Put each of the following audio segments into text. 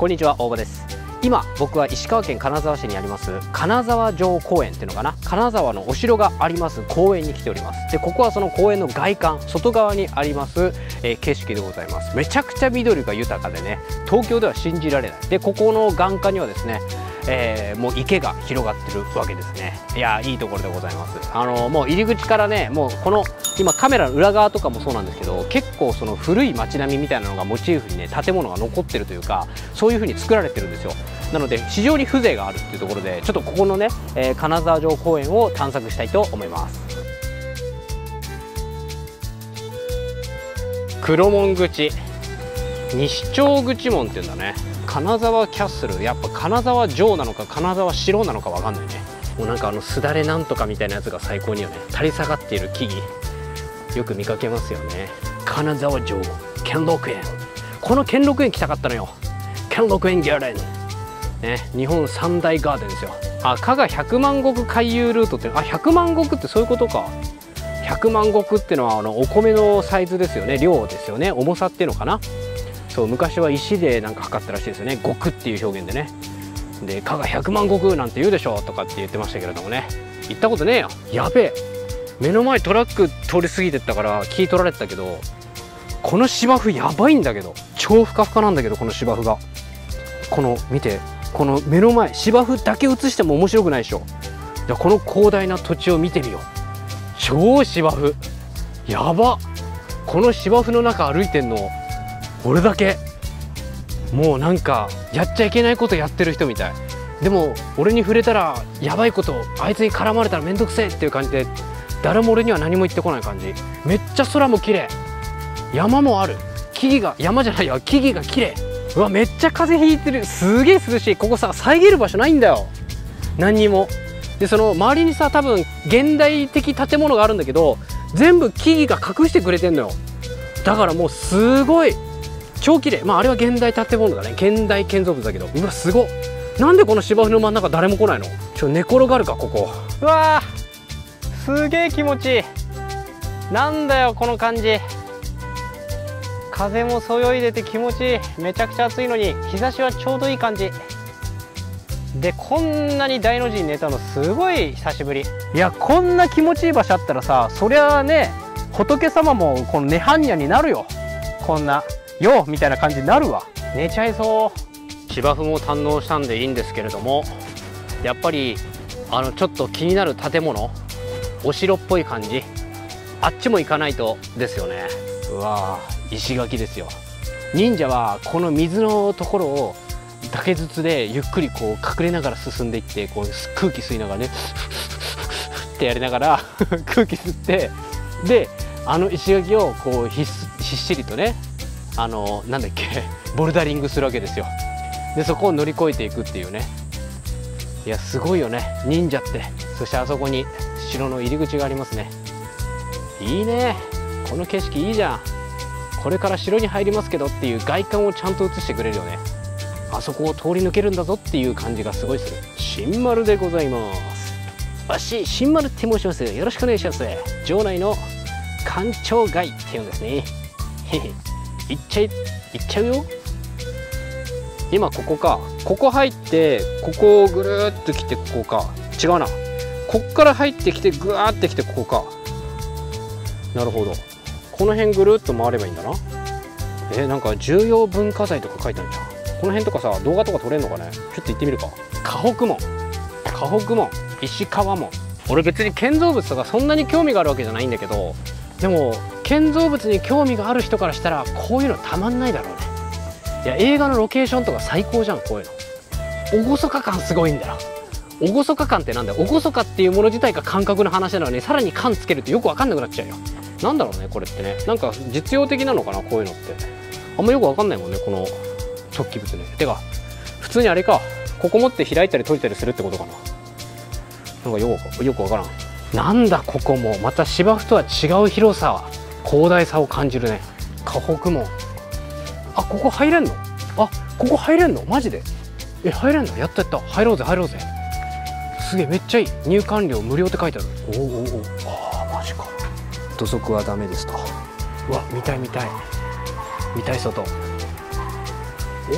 こんにちは、大場です。今僕は石川県金沢市にあります金沢城公園っていうのかな、金沢のお城があります公園に来ております。でここはその公園の外観外側にあります、景色でございます。めちゃくちゃ緑が豊かでね、東京では信じられない。でここの眼下にはですね、もう池が広がってるわけですね。いやー、いいところでございます。もう入り口からね、もうこの今カメラの裏側とかもそうなんですけど、結構その古い街並みみたいなのがモチーフにね、建物が残ってるというか、そういう風に作られてるんですよ。なので非常に風情があるっていうところで、ちょっとここのね、金沢城公園を探索したいと思います。黒門口、西町口門っていうんだね。金沢キャッスル、やっぱ金沢城なのか金沢城なのかわかんないね。もうなんかすだれなんとかみたいなやつが最高によね。垂れ下がっている木々よく見かけますよね。金沢城兼六園、この兼六園来たかったのよ。兼六園ガーデンね、日本三大ガーデンですよ。あ、加賀百万石回遊ルートって、あ、百万石ってそういうことか。百万石ってのはお米のサイズですよね、量ですよね、重さっていうのかな。そう、昔は石でなんか測ったらしいですよね、石っていう表現でね。で加賀百万石なんて言うでしょとかって言ってましたけれどもね、行ったことねえよ。やべえ、目の前トラック通り過ぎてったから気取られてたけど、この芝生やばいんだけど、超ふかふかなんだけど、この芝生が、この見て、この目の前芝生だけ映しても面白くないでしょ。じゃあこの広大な土地を見てみよう。超芝生やばっ、この芝生の中歩いてんの俺だけ。もうなんかやっちゃいけないことやってる人みたい。でも俺に触れたらやばいこと、あいつに絡まれたら面倒くせえっていう感じで、誰も俺には何も言ってこない感じ。めっちゃ空も綺麗、山もある、木々が、山じゃないよ、木々が綺麗。うわ、めっちゃ風邪ひいてる、すげえ涼しい。ここさ、遮る場所ないんだよ、何にも。でその周りにさ、多分現代的建物があるんだけど、全部木々が隠してくれてんのよ。だからもうすごい超綺麗。まああれは現代建物だね、現代建造物だけど、うわすごっ。なんでこの芝生の真ん中誰も来ないの。ちょ、寝転がるかここ。うわー、すげえ気持ちいい。なんだよこの感じ、風もそよいでて気持ちいい。めちゃくちゃ暑いのに日差しはちょうどいい感じで、こんなに大の字に寝たのすごい久しぶり。いや、こんな気持ちいい場所あったらさ、そりゃあね、仏様もこの涅槃にゃになるよ。こんなよみたいな感じになるわ。寝ちゃいそう。芝生も堪能したんでいいんですけれども、やっぱりちょっと気になる建物、お城っぽい感じ、あっちも行かないとですよね。うわー、石垣ですよ。忍者はこの水のところを竹筒でゆっくりこう隠れながら進んでいって、こう空気吸いながらねってやりながら空気吸って、で石垣をこうひっしりとね、なんだっけ、ボルダリングするわけですよ。でそこを乗り越えていくっていうね。いや、すごいよね、忍者って。そしてあそこに城の入り口がありますね。いいね、この景色いいじゃん。これから城に入りますけどっていう外観をちゃんと映してくれるよね。あそこを通り抜けるんだぞっていう感じがすごいする。新丸でございます。わし新丸って申します、よろしくお願いします。城内の官庁街っていうんですね。へへ行っちゃうよ。今ここか、ここ入ってここをぐるーっと来て、ここか、違うな、こっから入ってきてぐわーって来て、ここか。なるほど、この辺ぐるーっと回ればいいんだな。なんか重要文化財とか書いてあるじゃん。この辺とかさ、動画とか撮れんのかね。ちょっと行ってみるか。河北門、河北門、石川門。俺別に建造物とかそんなに興味があるわけじゃないんだけど、でも建造物に興味がある人からしたらこういうのたまんないだろうね。いや、映画のロケーションとか最高じゃん、こういうの。厳か感すごいんだよ。厳か感ってなんだよ。厳かっていうもの自体が感覚の話なのに、さらに感つけるとよく分かんなくなっちゃうよ。なんだろうねこれってね、なんか実用的なのかな、こういうのって。あんまよく分かんないもんね、この突起物ね。てか普通にあれか、ここ持って開いたり閉じたりするってことかな。なんかよく分からん。なんだここも、また芝生とは違う広さ、広大さを感じるね。河北門、あ、ここ入れんの、あ、ここ入れんの、マジで、え、入れんの、やったやった、入ろうぜ入ろうぜ。すげえ、めっちゃいい、入館料無料って書いてある。おおおお、あー、マジか。土足はダメですと。うわ、見たい見たい見たい、外。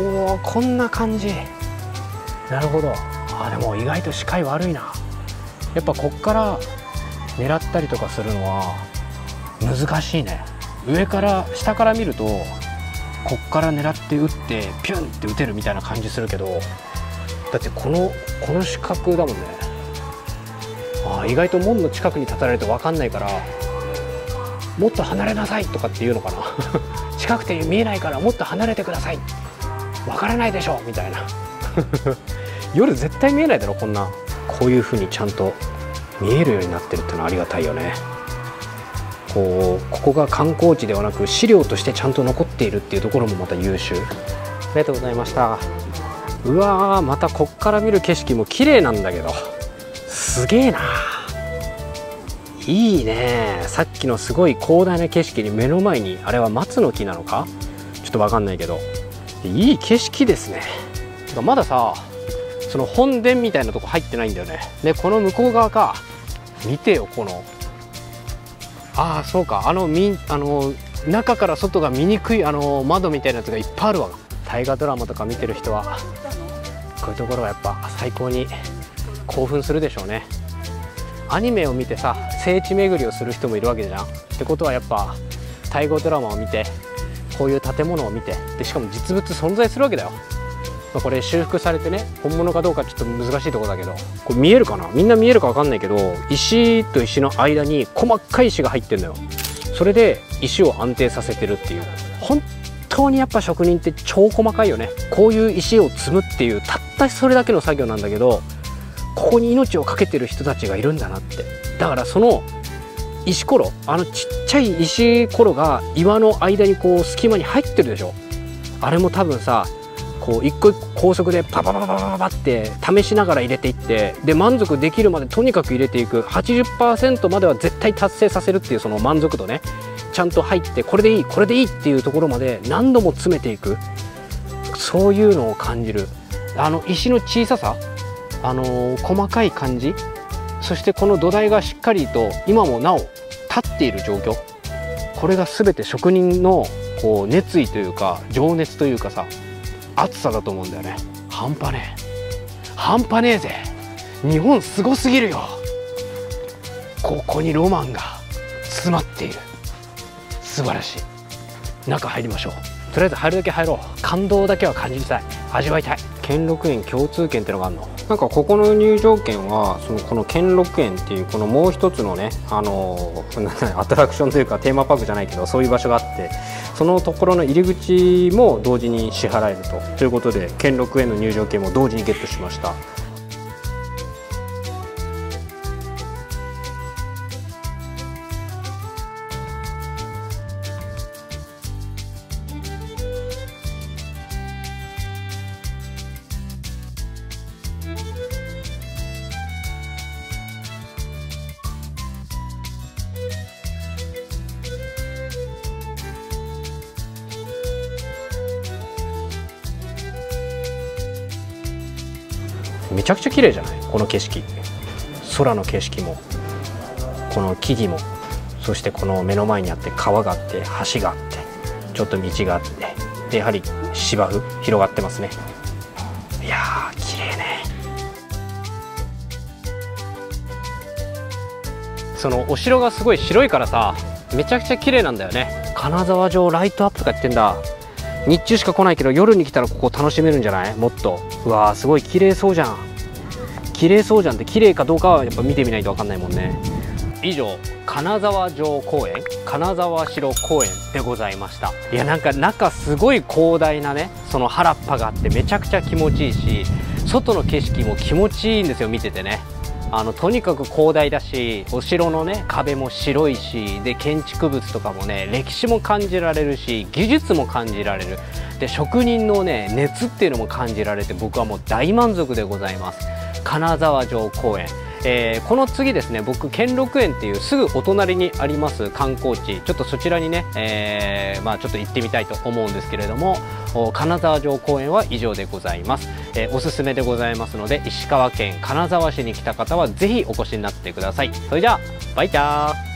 おお、こんな感じ。なるほど。あ、でも意外と視界悪いな。やっぱこっから狙ったりとかするのは難しいね。上から下から見るとこっから狙って打ってピュンって打てるみたいな感じするけど、だってこの視覚だもんね。あ、意外と門の近くに立たれると分かんないから、もっと離れなさいとかっていうのかな近くて見えないからもっと離れてください、分からないでしょみたいな夜絶対見えないだろ。こんなこういう風にちゃんと見えるようになってるっていうのはありがたいよね。ここが観光地ではなく資料としてちゃんと残っているっていうところもまた優秀。ありがとうございました。うわー、またこっから見る景色も綺麗なんだけど、すげえな。いいね。さっきのすごい広大な景色に目の前に、あれは松の木なのかちょっと分かんないけど、いい景色ですね。まださ、その本殿みたいなとこ入ってないんだよね。でこの向こう側か、見てよこの、ああそうか、あの中から外が見にくいあの窓みたいなやつがいっぱいあるわ。大河ドラマとか見てる人はこういうところはやっぱ最高に興奮するでしょうね。アニメを見てさ、聖地巡りをする人もいるわけじゃん。ってことはやっぱ大河ドラマを見て、こういう建物を見て、でしかも実物存在するわけだよ。まあこれ修復されてね、本物かどうかちょっと難しいところだけど、これ見えるかな、みんな見えるか分かんないけど、石と石の間に細かい石が入ってるのよ。それで石を安定させてるっていう。本当にやっぱ職人って超細かいよね。こういう石を積むっていうたったそれだけの作業なんだけど、ここに命を懸けてる人たちがいるんだなって。だからその石ころ、あのちっちゃい石ころが岩の間にこう隙間に入ってるでしょ。あれも多分さ、こう一個一個高速でパパパパパパって試しながら入れていって、で満足できるまでとにかく入れていく。 80% までは絶対達成させるっていう、その満足度ね、ちゃんと入って、これでいいこれでいいっていうところまで何度も詰めていく。そういうのを感じる。あの石の小ささ、細かい感じ、そしてこの土台がしっかりと今もなお立っている状況、これが全て職人のこう熱意というか情熱というかさ、熱さだと思うんだよね。半端ねえ、半端ねえぜ、日本すごすぎるよ。ここにロマンが詰まっている。素晴らしい。中入りましょう。とりあえず入るだけ入ろう。感動だけは感じたい、味わいたい。兼六園共通券ってのがあるの。なんかここの入場券はそのこの兼六園っていうこのもう一つのね、アトラクションというかテーマパークじゃないけど、そういう場所があって、そのところの入り口も同時に支払えるということで、兼六園の入場券も同時にゲットしました。めちゃくちゃ綺麗じゃないこの景色。空の景色もこの木々も、そしてこの目の前にあって川があって橋があってちょっと道があってで、やはり芝生広がってますね。いやー綺麗ね。そのお城がすごい白いからさ、めちゃくちゃ綺麗なんだよね。金沢城ライトアップとかやってんだ。日中しか来ないけど夜に来たらここ楽しめるんじゃない、もっと。うわー、すごい綺麗そうじゃん。綺麗そうじゃんって、綺麗かどうかはやっぱ見てみないと分かんないもんね。以上、金沢城公園、金沢城公園でございました。いや、なんか中すごい広大なね、その原っぱがあってめちゃくちゃ気持ちいいし、外の景色も気持ちいいんですよ、見ててね。とにかく広大だし、お城のね壁も白いし、で建築物とかもね、歴史も感じられるし、技術も感じられる。で職人のね熱っていうのも感じられて、僕はもう大満足でございます。金沢城公園、この次ですね、僕兼六園っていうすぐお隣にあります観光地、ちょっとそちらにね、まあちょっと行ってみたいと思うんですけれども、金沢城公園は以上でございます。おすすめでございますので、石川県金沢市に来た方はぜひお越しになってください。それじゃあバイチャー。